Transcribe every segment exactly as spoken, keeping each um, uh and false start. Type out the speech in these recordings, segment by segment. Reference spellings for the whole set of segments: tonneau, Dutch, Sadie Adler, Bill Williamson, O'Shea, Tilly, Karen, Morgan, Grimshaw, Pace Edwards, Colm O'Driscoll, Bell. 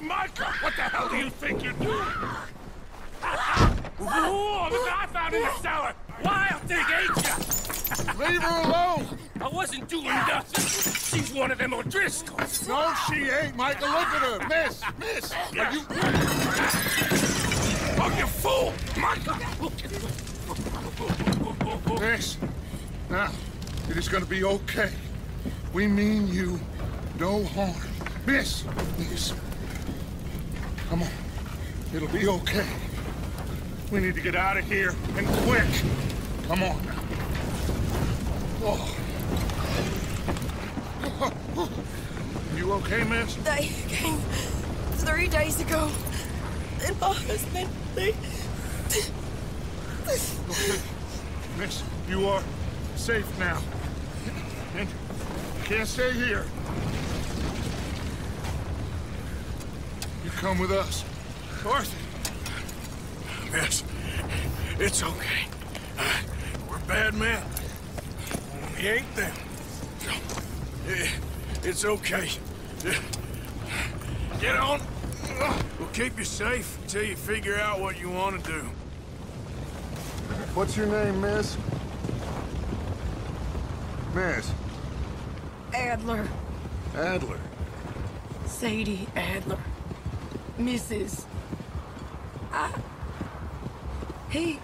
My God, what the hell do you think you're doing? Ooh, the guy found in the cellar. Wild thing, ain't ya? Leave her alone. I wasn't doing nothing. She's one of them O'Driscolls. No, she ain't, Michael. Look at her. Miss, miss. Are you... Oh, you fool! Michael, look at her. Miss, now, it is gonna be okay. We mean you no harm. Miss, miss. Come on. It'll be okay. We need to get out of here, and quick. Come on now. Oh. You okay, miss? They came three days ago. And my husband, they... Okay. Miss, you are safe now. And you can't stay here. You come with us. Dorothy. Miss, it's okay. Uh, we're bad men. We ain't them. It, it's okay. Get on. We'll keep you safe until you figure out what you want to do. What's your name, miss? Miss? Adler. Adler? Sadie Adler. Missus I... He...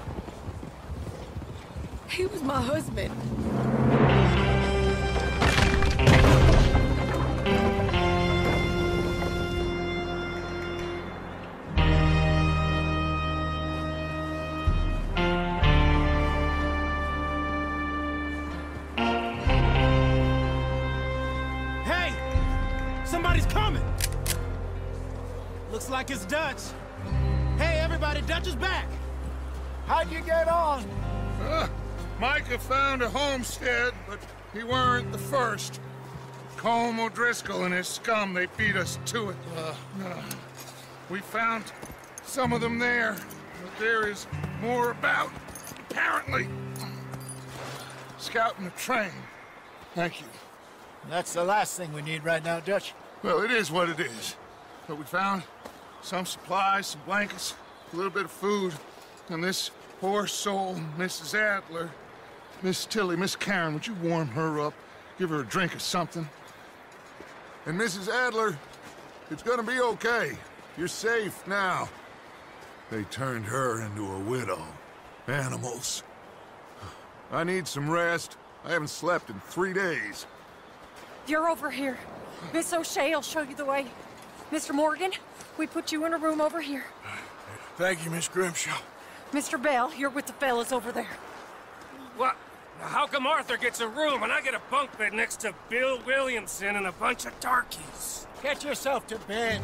He was my husband. Hey! Somebody's coming! Looks like it's Dutch. Hey, everybody, Dutch is back! How'd you get on? Uh, Micah found a homestead, but he weren't the first. Colm O'Driscoll and his scum, they beat us to it. Uh, uh, we found some of them there, but there is more about, apparently. Scouting a train. Thank you. That's the last thing we need right now, Dutch. Well, it is what it is. But we found some supplies, some blankets, a little bit of food, and this poor soul, Missus Adler, Miss Tilly, Miss Karen, would you warm her up, give her a drink or something? And Missus Adler, it's gonna be okay. You're safe now. They turned her into a widow. Animals. I need some rest. I haven't slept in three days. You're over here. Miss O'Shea will show you the way. Mister Morgan, we put you in a room over here. Thank you, Miss Grimshaw. Mister Bell, you're with the fellas over there. What? Now how come Arthur gets a room and I get a bunk bed next to Bill Williamson and a bunch of darkies? Get yourself to bed.